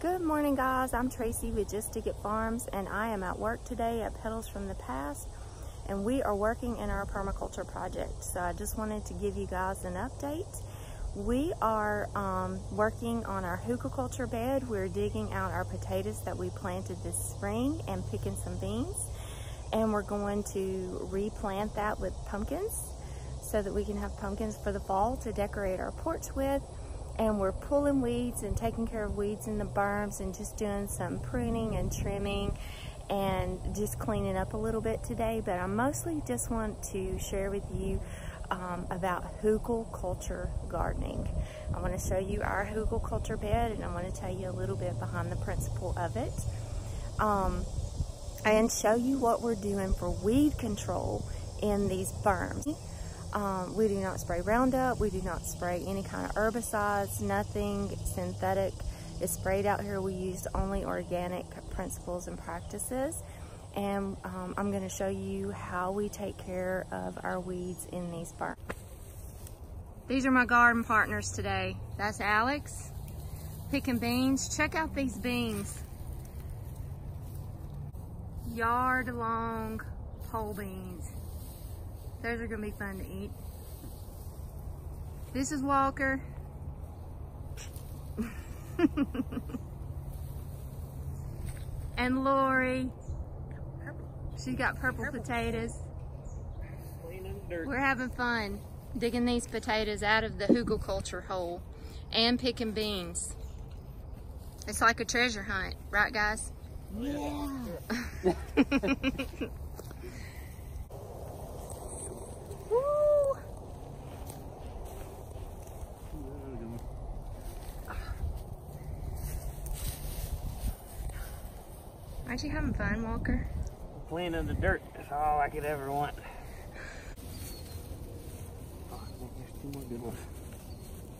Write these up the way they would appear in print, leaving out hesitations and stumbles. Good morning, guys. I'm Tracy with Just Dig It Farms, and I am at work today at Petals from the Past, and we are working in our permaculture project. So I just wanted to give you guys an update. We are working on our hugelkultur bed. We're digging out our potatoes that we planted this spring and picking some beans, and we're going to replant that with pumpkins so that we can have pumpkins for the fall to decorate our porch with. And we're pulling weeds and taking care of weeds in the berms and just doing some pruning and trimming and just cleaning up a little bit today. But I mostly just want to share with you about hugelkultur gardening. I want to show you our hugelkultur bed, and I want to tell you a little bit behind the principle of it and show you what we're doing for weed control in these berms. We do not spray Roundup, we do not spray any kind of herbicides, nothing synthetic is sprayed out here. We use only organic principles and practices, and I'm going to show you how we take care of our weeds in these berms. These are my garden partners today. That's Alex, picking beans. Check out these beans. Yard long pole beans. Those are gonna be fun to eat. This is Walker. And Lori. She's got purple potatoes. We're having fun digging these potatoes out of the hugelkultur hole and picking beans. It's like a treasure hunt, right, guys? Yeah. Aren't you having fun, Walker? Playing in the dirt is all I could ever want. Oh, I think there's two more good ones.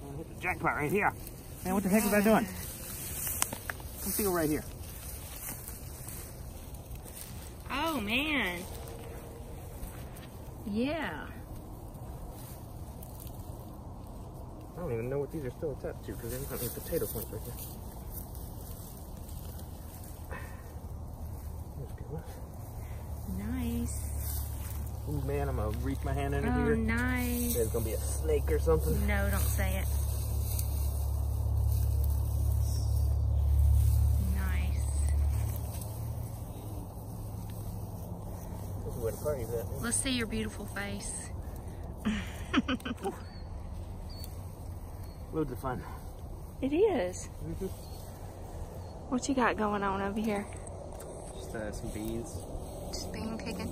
I'm gonna hit the jackpot right here. Man, what the heck was I doing? Come feel right here. Oh, man. Yeah. I don't even know what these are still attached to because they don't have any potato points right here. Nice. Ooh, man, I'm gonna reach my hand under here. Oh, nice. There's gonna be a snake or something. No, don't say it. Nice. This is where the party's at. Let's see your beautiful face. Loads of fun. It is. Mm-hmm. What you got going on over here? Just some beans. Just bean picking.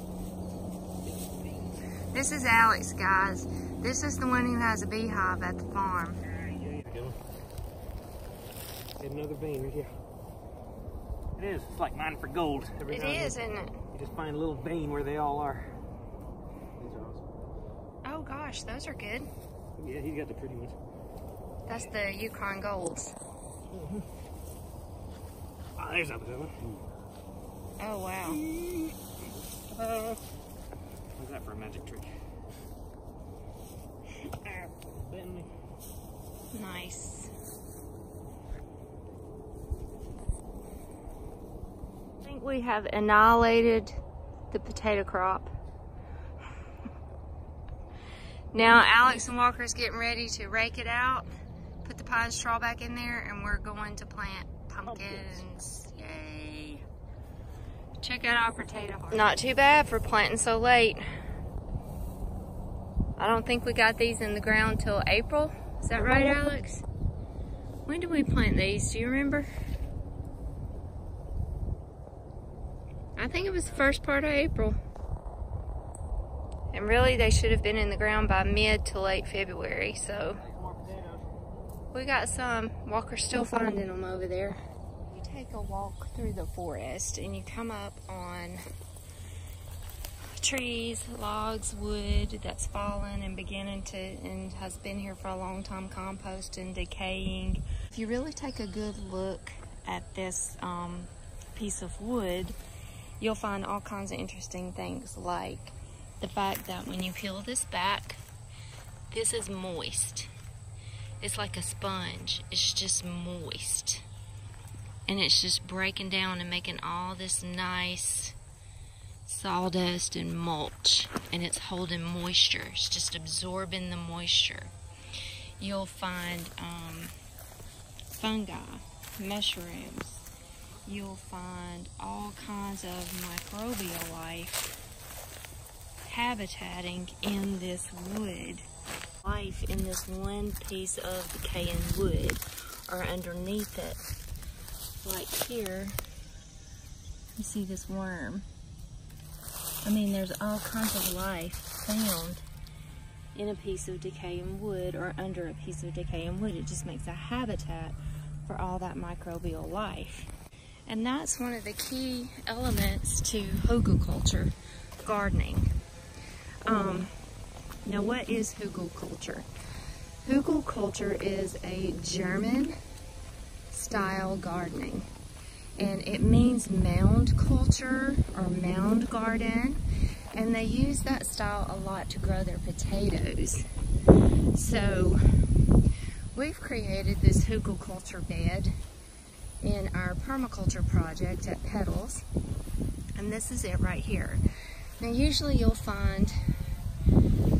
This is Alex, guys. This is the one who has a beehive at the farm. Another bean right here. It is. It's like mine for gold. It is, isn't it? You just find a little vein where they all are. These are awesome. Oh gosh, those are good. Yeah, he's got the pretty ones. That's the Yukon Golds. Mm-hmm. Oh, there's another one. Oh, wow. What's that for a magic trick? Nice. I think we have annihilated the potato crop. Now Alex and Walker's getting ready to rake it out, put the pine straw back in there, and we're going to plant pumpkins. Yay! Check out our potato harvest. Not too bad for planting so late. I don't think we got these in the ground till April. Is that right, Alex? When did we plant these? Do you remember? I think it was the first part of April. And really, they should have been in the ground by mid to late February, so. We got some. Walker's still finding them over there. You take a walk through the forest and you come up on trees, logs, wood that's fallen and beginning to, and has been here for a long time, composting, decaying. If you really take a good look at this piece of wood, you'll find all kinds of interesting things, like the fact that when you peel this back, this is moist. It's like a sponge. It's just moist. and it's just breaking down and making all this nice sawdust and mulch, and it's holding moisture. It's just absorbing the moisture. You'll find fungi, mushrooms. You'll find all kinds of microbial life habitating in this wood. Life in this one piece of decaying wood or underneath it. Like here, you see this worm. I mean, there's all kinds of life found in a piece of decaying wood or under a piece of decaying wood. It just makes a habitat for all that microbial life. And that's one of the key elements to hugelkultur, gardening. Now, what is hugelkultur? Hugelkultur is a German-style gardening, and it means mound culture or mound garden, and they use that style a lot to grow their potatoes. So we've created this hugelkultur bed in our permaculture project at Petals, and this is it right here. Now usually you'll find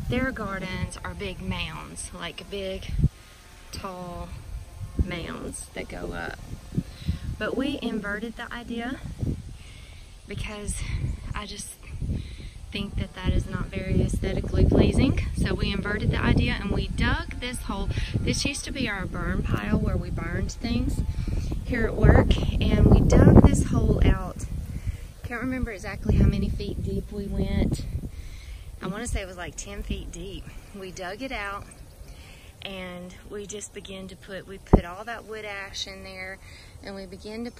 their gardens are big mounds, like big tall mounds that go up. But we inverted the idea because I just think that that is not very aesthetically pleasing. So we inverted the idea and we dug this hole. This used to be our burn pile where we burned things here at work, and we dug this hole out. Can't remember exactly how many feet deep we went. I want to say it was like 10 feet deep. We dug it out, and we just began to put all that wood ash in there, and we begin to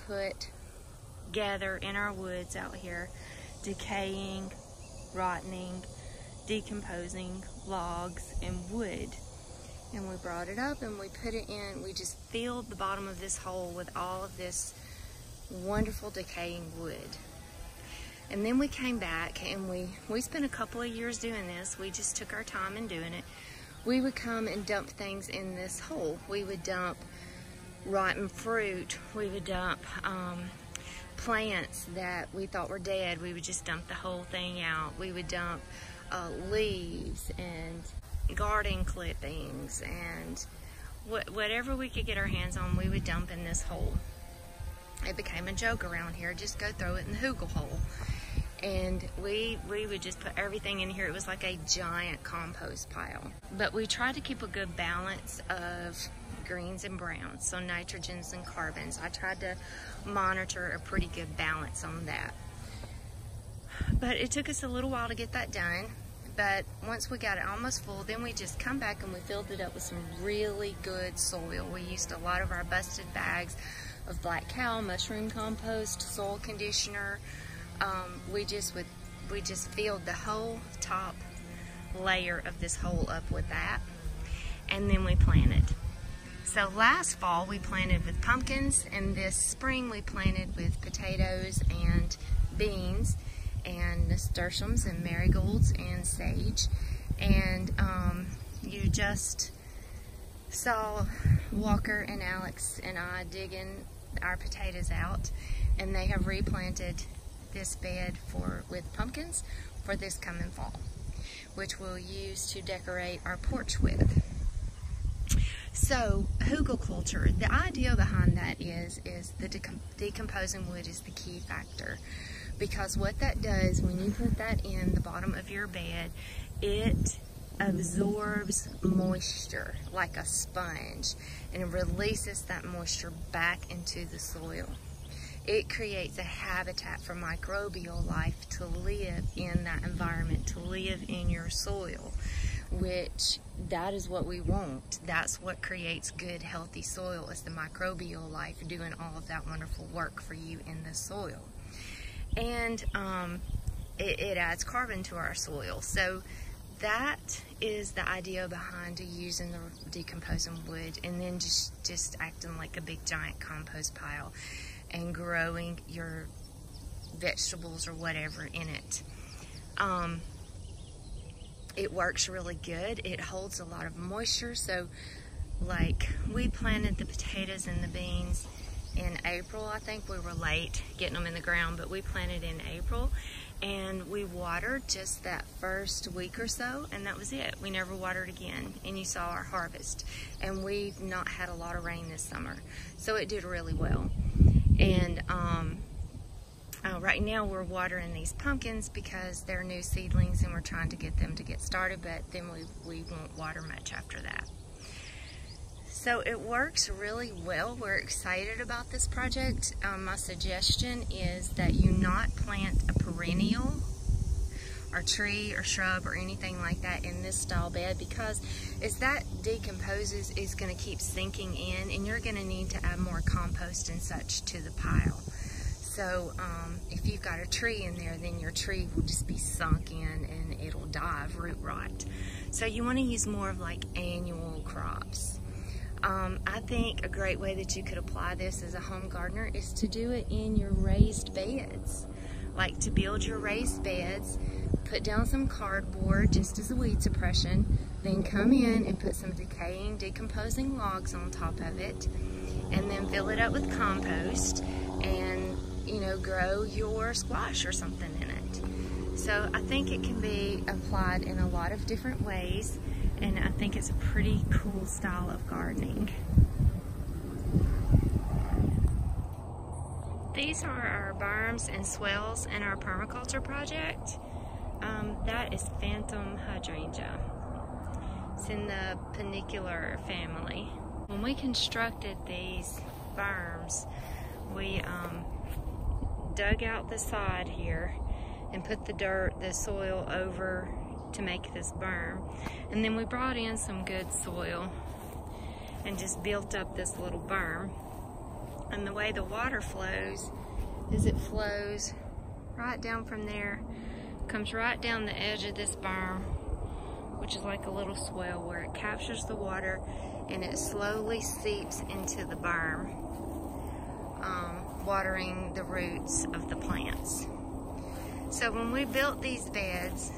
gather in our woods out here, decaying, rotting, decomposing logs and wood. And we brought it up and we put it in, we just filled the bottom of this hole with all of this wonderful decaying wood. And then we came back and we spent a couple of years doing this. We just took our time in doing it. We would come and dump things in this hole. We would dump rotten fruit, we would dump plants that we thought were dead, we would just dump the whole thing out. We would dump leaves and garden clippings and whatever we could get our hands on, we would dump in this hole. It became a joke around here, just go throw it in the hugel hole. And we would just put everything in here. It was like a giant compost pile. But we tried to keep a good balance of greens and browns, so nitrogens and carbons. I tried to monitor a pretty good balance on that. But it took us a little while to get that done. But once we got it almost full, then we just come back and we filled it up with some really good soil. We used a lot of our busted bags of black cow, mushroom compost, soil conditioner. We just filled the whole top layer of this hole up with that, and then we planted. So last fall we planted with pumpkins, and this spring we planted with potatoes and beans and nasturtiums and marigolds and sage. And you just saw Walker and Alex and I digging our potatoes out, and they have replanted this bed with pumpkins for this coming fall, which we'll use to decorate our porch with. So hugelkultur, the idea behind that is the decomposing wood is the key factor, because what that does when you put that in the bottom of your bed, it absorbs moisture like a sponge and it releases that moisture back into the soil. It creates a habitat for microbial life to live in that environment, to live in your soil, which that is what we want. That's what creates good, healthy soil, is the microbial life doing all of that wonderful work for you in the soil. And it adds carbon to our soil. So that is the idea behind using the decomposing wood, and then just acting like a big giant compost pile and growing your vegetables or whatever in it. It works really good. It holds a lot of moisture. So like we planted the potatoes and the beans in April, I think. We were late getting them in the ground, but we planted in April, and we watered just that first week or so, and that was it. We never watered again, and you saw our harvest. And we've not had a lot of rain this summer, so it did really well. And right now we're watering these pumpkins because they're new seedlings, and we're trying to get them to get started, but then we won't water much after that. So it works really well. We're excited about this project. My suggestion is that you not plant a perennial or tree or shrub or anything like that in this style bed, because as that decomposes, it's going to keep sinking in, and you're going to need to add more compost and such to the pile. So if you've got a tree in there, then your tree will just be sunk in and it'll die of root rot. So you want to use more of like annual crops. I think a great way that you could apply this as a home gardener is to do it in your raised beds. Like to build your raised beds, put down some cardboard just as a weed suppression, then come in and put some decaying, decomposing logs on top of it, and then fill it up with compost and, you know, grow your squash or something in it. So I think it can be applied in a lot of different ways. And I think it's a pretty cool style of gardening. These are our berms and swales in our permaculture project. That is phantom hydrangea. It's in the panicular family. When we constructed these berms, we dug out the side here and put the dirt, the soil over to make this berm, and then we brought in some good soil and just built up this little berm. And the way the water flows is it flows right down from there, comes right down the edge of this berm, which is like a little swell where it captures the water and it slowly seeps into the berm, watering the roots of the plants. So when we built these beds,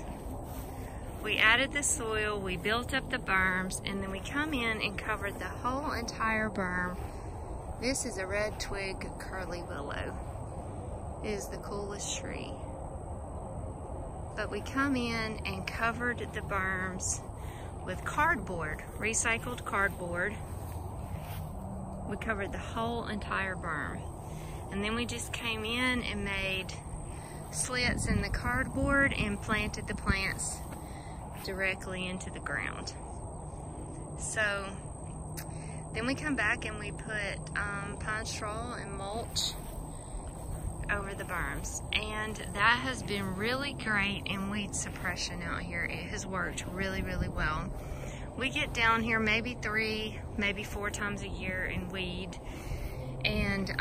we added the soil, we built up the berms, and then we come in and covered the whole entire berm. This is a red twig curly willow. It is the coolest tree. But we come in and covered the berms with cardboard, recycled cardboard. We covered the whole entire berm. And then we just came in and made slits in the cardboard and planted the plants directly into the ground. So then we come back and we put pine straw and mulch over the berms, and that has been really great in weed suppression out here. It has worked really, really well. We get down here maybe 3, maybe 4 times a year and weed, and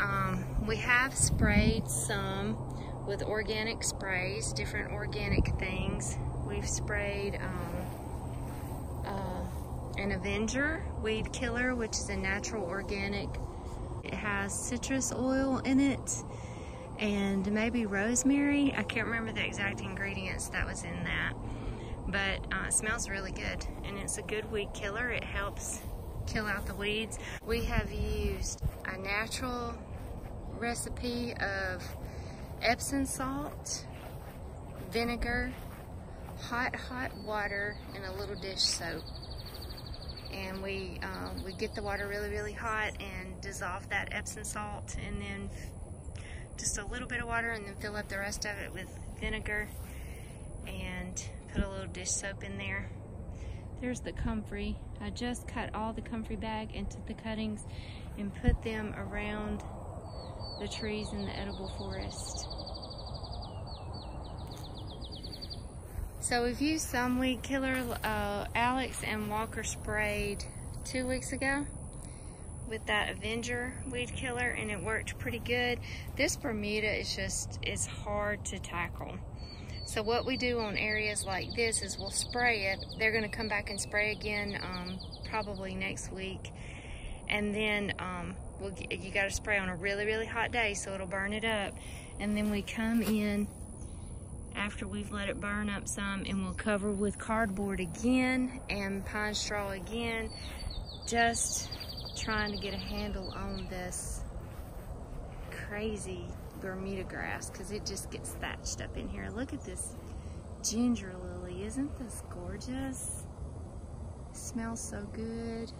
we have sprayed some with organic sprays, different organic things. We've sprayed an Avenger weed killer, which is a natural organic. It has citrus oil in it and maybe rosemary. I can't remember the exact ingredients that was in that, but it smells really good, and it's a good weed killer. It helps kill out the weeds. We have used a natural recipe of Epsom salt, vinegar, hot water, and a little dish soap, and we get the water really, really hot and dissolve that Epsom salt, and then just a little bit of water, and then fill up the rest of it with vinegar and put a little dish soap in there. There's the comfrey. I just cut all the comfrey bag and took the cuttings and put them around the trees in the edible forest. So we've used some weed killer. Alex and Walker sprayed 2 weeks ago with that Avenger weed killer, and it worked pretty good. This Bermuda is just, it's hard to tackle. So what we do on areas like this is we'll spray it. They're gonna come back and spray again probably next week. And then you gotta spray on a really, really hot day so it'll burn it up. And then we come in after we've let it burn up some, and we'll cover with cardboard again and pine straw again, just trying to get a handle on this crazy Bermuda grass because it just gets thatched up in here. Look at this ginger lily. Isn't this gorgeous? It smells so good. It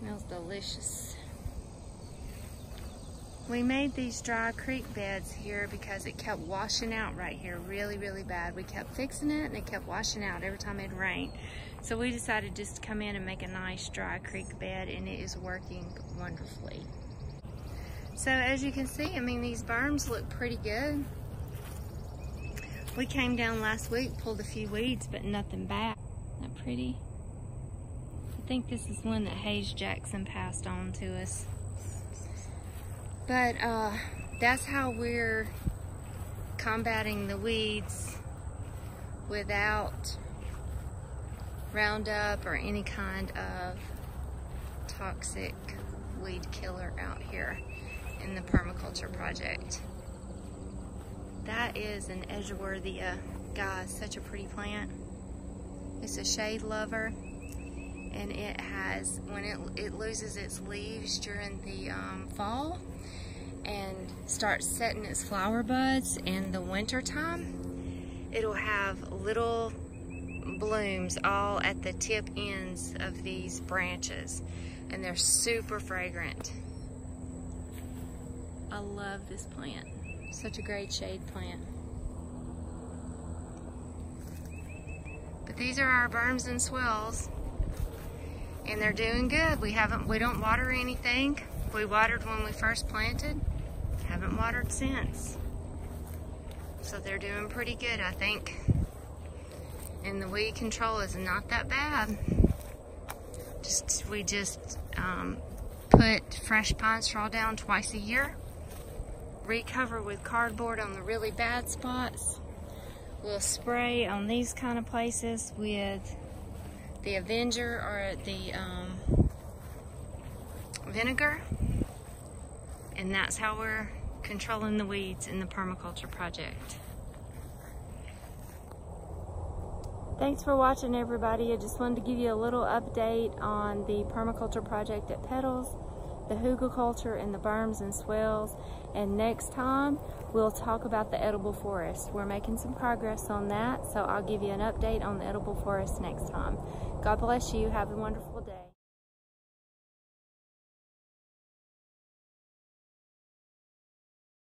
smells delicious. We made these dry creek beds here because it kept washing out right here really, really bad. We kept fixing it and it kept washing out every time it rained. So we decided just to come in and make a nice dry creek bed, and it is working wonderfully. So as you can see, I mean, these berms look pretty good. We came down last week, pulled a few weeds, but nothing back. Isn't that pretty? I think this is one that Hayes Jackson passed on to us. But that's how we're combating the weeds without Roundup or any kind of toxic weed killer out here in the permaculture project. That is an Edgeworthia. Guys, such a pretty plant. It's a shade lover, and it has, when it loses its leaves during the fall, and starts setting its flower buds in the winter time, it'll have little blooms all at the tip ends of these branches, and they're super fragrant. I love this plant. Such a great shade plant. But these are our berms and swells, and they're doing good. We don't water anything. We watered when we first planted. Haven't watered since. So they're doing pretty good, I think. And the weed control is not that bad. We just put fresh pine straw down twice a year. Recover with cardboard on the really bad spots. We'll spray on these kind of places with the Avenger or the vinegar. And that's how we're controlling the weeds in the permaculture project. Thanks for watching, everybody. I just wanted to give you a little update on the permaculture project at Petals, the Hugelkultur, and the berms and swells. And next time, we'll talk about the edible forest. We're making some progress on that, so I'll give you an update on the edible forest next time. God bless you. Have a wonderful day.